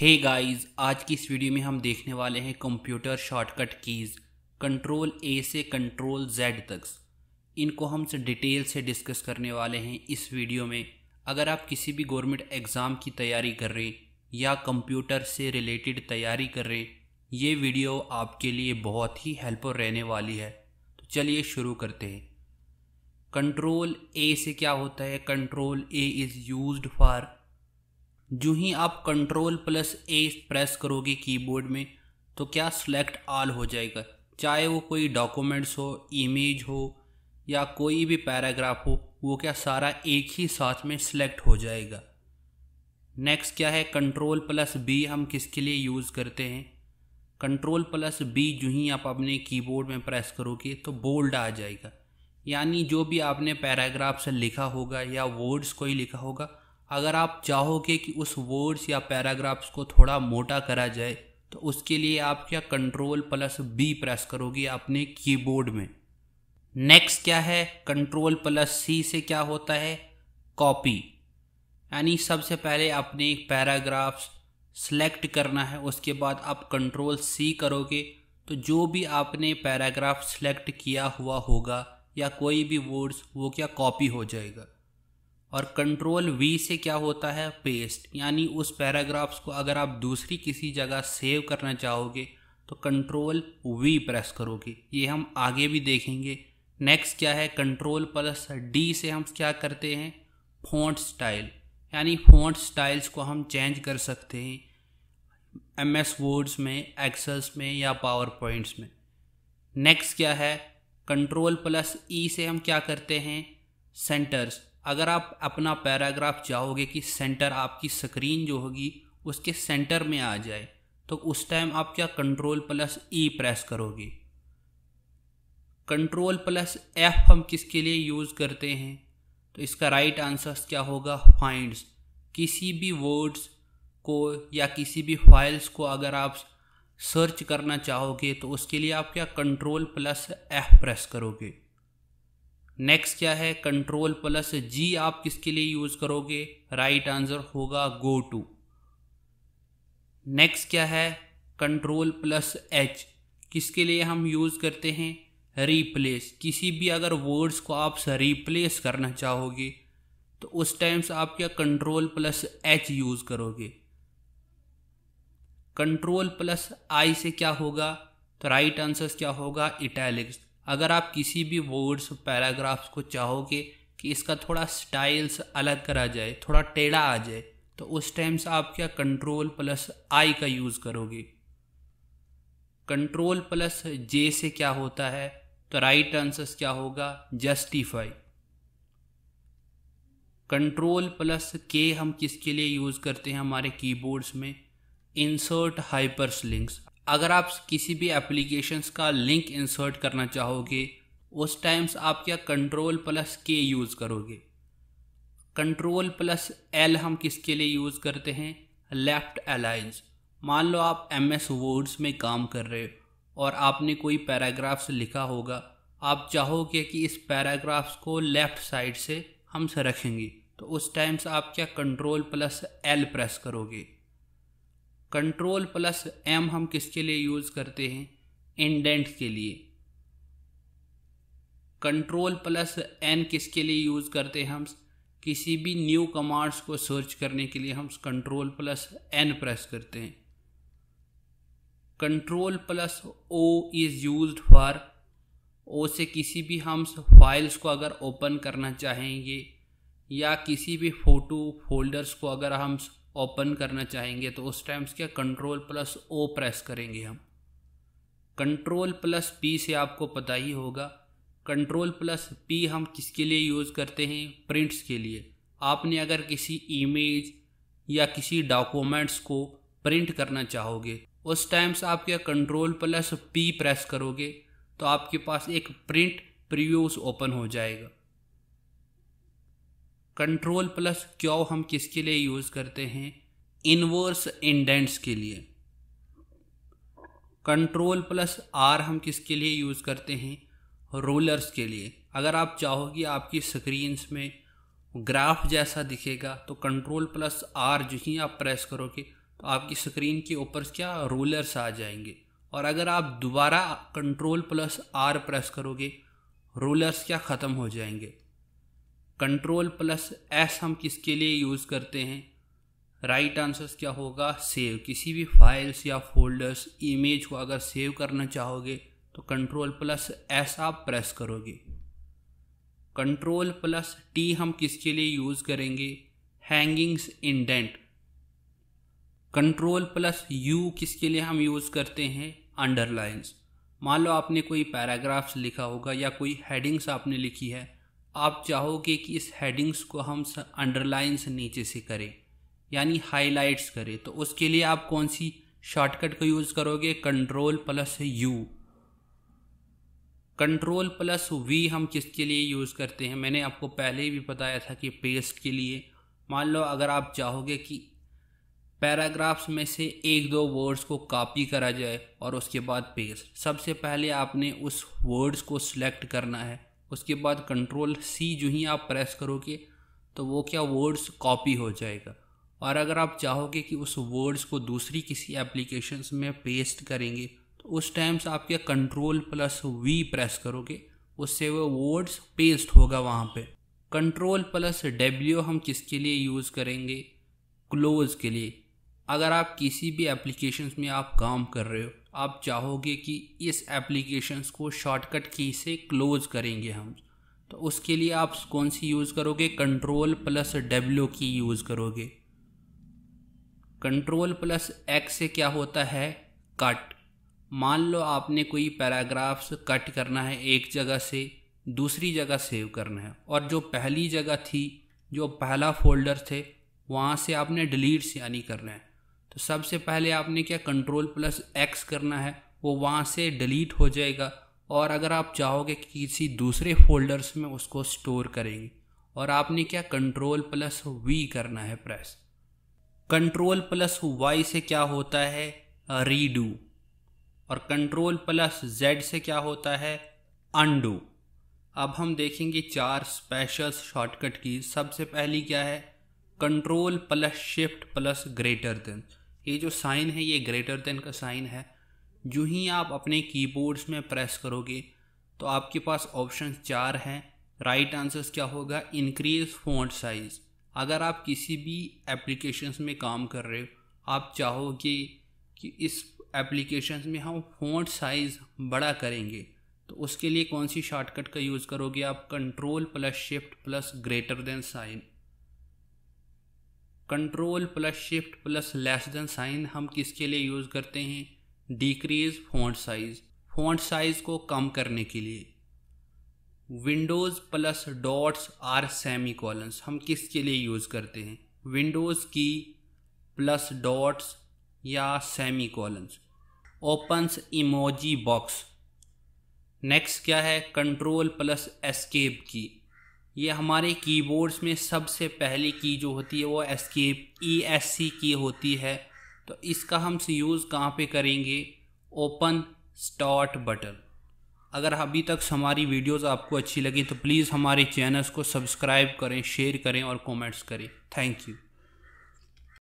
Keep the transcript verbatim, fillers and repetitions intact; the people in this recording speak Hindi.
हे hey गाइस, आज की इस वीडियो में हम देखने वाले हैं computer shortcut keys control A से कंट्रोल जेड तक। इनको हम से डिटेल से डिस्कस करने वाले हैं इस वीडियो में। अगर आप किसी भी गवर्नमेंट एग्ज़ाम की तैयारी कर रहे या कंप्यूटर से रिलेटेड तैयारी कर रहे, ये वीडियो आपके लिए बहुत ही हेल्पफुल रहने वाली है। तो चलिए शुरू करते हैं। कंट्रोल ए से क्या होता है? Control A is used for, जो ही आप कंट्रोल प्लस ए प्रेस करोगे कीबोर्ड में तो क्या सिलेक्ट ऑल हो जाएगा, चाहे वो कोई डॉक्यूमेंट्स हो, इमेज हो या कोई भी पैराग्राफ हो, वो क्या सारा एक ही साथ में सिलेक्ट हो जाएगा। नेक्स्ट क्या है? कंट्रोल प्लस बी हम किसके लिए यूज़ करते हैं? कंट्रोल प्लस बी जो ही आप अपने कीबोर्ड में प्रेस करोगे तो बोल्ड आ जाएगा, यानी जो भी आपने पैराग्राफ से लिखा होगा या वर्ड्स कोई लिखा होगा, अगर आप चाहोगे कि उस वर्ड्स या पैराग्राफ्स को थोड़ा मोटा करा जाए तो उसके लिए आप क्या कंट्रोल प्लस बी प्रेस करोगे अपने कीबोर्ड में। नेक्स्ट क्या है? कंट्रोल प्लस सी से क्या होता है? कॉपी, यानी सबसे पहले आपने एक पैराग्राफ्स सेलेक्ट करना है, उसके बाद आप कंट्रोल सी करोगे तो जो भी आपने पैराग्राफ सेलेक्ट किया हुआ होगा या कोई भी वर्ड्स, वो क्या कॉपी हो जाएगा। और कंट्रोल वी से क्या होता है? पेस्ट, यानी उस पैराग्राफ्स को अगर आप दूसरी किसी जगह सेव करना चाहोगे तो कंट्रोल वी प्रेस करोगे। ये हम आगे भी देखेंगे। नेक्स्ट क्या है? कंट्रोल प्लस डी से हम क्या करते हैं? फ़ॉन्ट स्टाइल, यानी फ़ॉन्ट स्टाइल्स को हम चेंज कर सकते हैं एम एस वर्ड्स में, एक्सेल्स में या पावर पॉइंट्स में। नेक्स्ट क्या है? कंट्रोल प्लस ई से हम क्या करते हैं? सेंटर्स, अगर आप अपना पैराग्राफ चाहोगे कि सेंटर आपकी स्क्रीन जो होगी उसके सेंटर में आ जाए तो उस टाइम आप क्या कंट्रोल प्लस ई प्रेस करोगे। कंट्रोल प्लस एफ हम किसके लिए यूज़ करते हैं? तो इसका राइट आंसर क्या होगा? फाइंड्स, किसी भी वर्ड्स को या किसी भी फाइल्स को अगर आप सर्च करना चाहोगे तो उसके लिए आप क्या कंट्रोल प्लस एफ प्रेस करोगे। नेक्स्ट क्या है? कंट्रोल प्लस जी आप किसके लिए यूज़ करोगे? राइट आंसर होगा गो टू। नेक्स्ट क्या है? कंट्रोल प्लस एच किसके लिए हम यूज़ करते हैं? रिप्लेस, किसी भी अगर वर्ड्स को आप रिप्लेस करना चाहोगे तो उस टाइम से आप क्या कंट्रोल प्लस एच यूज़ करोगे। कंट्रोल प्लस आई से क्या होगा? तो राइट आंसर क्या होगा? इटैलिक्स, अगर आप किसी भी वर्ड्स पैराग्राफ्स को चाहोगे कि इसका थोड़ा स्टाइल्स अलग करा जाए, थोड़ा टेढ़ा आ जाए, तो उस टाइम से आप क्या कंट्रोल प्लस आई का यूज़ करोगे। कंट्रोल प्लस जे से क्या होता है? तो राइट आंसर क्या होगा? जस्टिफाई। कंट्रोल प्लस के हम किसके लिए यूज़ करते हैं हमारे कीबोर्ड्स में? इंसर्ट हाइपरलिंक्स, अगर आप किसी भी एप्लीकेशंस का लिंक इंसर्ट करना चाहोगे उस टाइम्स आप क्या कंट्रोल प्लस के यूज़ करोगे। कंट्रोल प्लस एल हम किसके लिए यूज़ करते हैं? लेफ़्ट अलाइंस, मान लो आप एम एस वर्ड्स में काम कर रहे हो और आपने कोई पैराग्राफ्स लिखा होगा, आप चाहोगे कि इस पैराग्राफ्स को लेफ़्ट साइड से हम से रखेंगे तो उस टाइम्स आप क्या कंट्रोल प्लस एल प्रेस करोगे। कंट्रोल प्लस एम हम किसके लिए यूज़ करते हैं? इंडेंट के लिए। कंट्रोल प्लस एन किसके लिए यूज़ करते हैं हम? किसी भी न्यू कमांड्स को सर्च करने के लिए हम कंट्रोल प्लस एन प्रेस करते हैं। Control plus O is used for, O से किसी भी हम फाइल्स को अगर ओपन करना चाहेंगे या किसी भी फ़ोटो फोल्डर्स को अगर हम ओपन करना चाहेंगे तो उस टाइम्स क्या कंट्रोल प्लस ओ प्रेस करेंगे हम। कंट्रोल प्लस पी से आपको पता ही होगा, कंट्रोल प्लस पी हम किसके लिए यूज़ करते हैं? प्रिंट्स के लिए, आपने अगर किसी इमेज या किसी डॉक्यूमेंट्स को प्रिंट करना चाहोगे उस टाइम्स आप क्या कंट्रोल प्लस पी प्रेस करोगे तो आपके पास एक प्रिंट प्रीव्यूज ओपन हो जाएगा। कंट्रोल प्लस क्यू हम किसके लिए यूज़ करते हैं? इनवर्स इंडेंट्स के लिए। कंट्रोल प्लस आर हम किसके लिए यूज़ करते हैं? रोलर्स के लिए, अगर आप चाहोगे आपकी स्क्रीन्स में ग्राफ जैसा दिखेगा तो कंट्रोल प्लस आर जो ही आप प्रेस करोगे तो आपकी स्क्रीन के ऊपर क्या रोलर्स आ जाएंगे। और अगर आप दोबारा कंट्रोल प्लस आर प्रेस करोगे रोलर्स क्या ख़त्म हो जाएंगे। कंट्रोल प्लस एस हम किसके लिए यूज़ करते हैं? राइट आंसर क्या होगा? सेव। किसी भी फाइल्स या फोल्डर्स इमेज को अगर सेव करना चाहोगे तो कंट्रोल प्लस एस आप प्रेस करोगे। कंट्रोल प्लस टी हम किसके लिए यूज़ करेंगे? Hangings indent. Control plus U किसके लिए हम यूज़ करते हैं? अंडरलाइंस। मान लो आपने कोई पैराग्राफ्स लिखा होगा या कोई हेडिंग्स आपने लिखी है, आप चाहोगे कि इस हेडिंग्स को हम अंडरलाइंस नीचे से करें यानी हाईलाइट्स करें, तो उसके लिए आप कौन सी शॉर्टकट को यूज़ करोगे? Control plus U. Control plus V हम किसके लिए यूज़ करते हैं? मैंने आपको पहले भी बताया था कि पेस्ट के लिए। मान लो अगर आप चाहोगे कि पैराग्राफ्स में से एक दो वर्ड्स को कॉपी करा जाए और उसके बाद पेस्ट, सबसे पहले आपने उस वर्ड्स को सिलेक्ट करना है, उसके बाद कंट्रोल सी जो ही आप प्रेस करोगे तो वो क्या वर्ड्स कॉपी हो जाएगा। और अगर आप चाहोगे कि उस वर्ड्स को दूसरी किसी एप्लीकेशंस में पेस्ट करेंगे तो उस टाइम से आप क्या कंट्रोल प्लस वी प्रेस करोगे, उससे वो वर्ड्स पेस्ट होगा वहाँ पे। कंट्रोल प्लस डब्ल्यू हम किसके लिए यूज़ करेंगे? क्लोज़ के लिए। अगर आप किसी भी एप्लीकेशंस में आप काम कर रहे हो, आप चाहोगे कि इस एप्लीकेशंस को शॉर्टकट की से क्लोज़ करेंगे हम, तो उसके लिए आप कौन सी यूज़ करोगे? कंट्रोल प्लस डब्ल्यू की यूज़ करोगे। कंट्रोल प्लस एक्स से क्या होता है? कट। मान लो आपने कोई पैराग्राफ्स कट करना है, एक जगह से दूसरी जगह सेव करना है, और जो पहली जगह थी, जो पहला फोल्डर थे, वहाँ से आपने डिलीट से यानी करना है, तो सबसे पहले आपने क्या कंट्रोल प्लस एक्स करना है, वो वहाँ से डिलीट हो जाएगा। और अगर आप चाहोगे कि किसी दूसरे फोल्डर्स में उसको स्टोर करेंगे, और आपने क्या कंट्रोल प्लस वी करना है प्रेस। कंट्रोल प्लस वाई से क्या होता है? रीडू। और कंट्रोल प्लस जेड से क्या होता है? अंडू। अब हम देखेंगे चार स्पेशल शॉर्टकट की। सबसे पहली क्या है? Control plus shift plus greater than. ये जो साइन है ये ग्रेटर देन का साइन है। जो ही आप अपने कीबोर्ड्स में प्रेस करोगे तो आपके पास ऑप्शन चार हैं। राइट आंसर क्या होगा? Increase font size. अगर आप किसी भी एप्लीकेशंस में काम कर रहे हो, आप चाहोगे कि इस एप्लीकेशंस में हम फ़ॉन्ट साइज़ बड़ा करेंगे, तो उसके लिए कौन सी शॉर्टकट का यूज़ करोगे आप? Control plus shift plus greater than sign. Control plus shift plus less than sign हम किसके लिए यूज़ करते हैं? Decrease font size. Font size को कम करने के लिए। Windows plus dots or semicolons हम किसके लिए यूज़ करते हैं? विंडोज़ की प्लस डॉट्स या semicolons. Opens emoji box. Next क्या है? कंट्रोल प्लस एस्केप की। ये हमारे कीबोर्ड्स में सबसे पहली की जो होती है वो एस्केप ई एस सी की होती है, तो इसका हम यूज़ कहाँ पे करेंगे? Open start button. अगर अभी तक हमारी वीडियोस आपको अच्छी लगी तो प्लीज़ हमारे चैनल्स को सब्सक्राइब करें, शेयर करें और कमेंट्स करें। Thank you.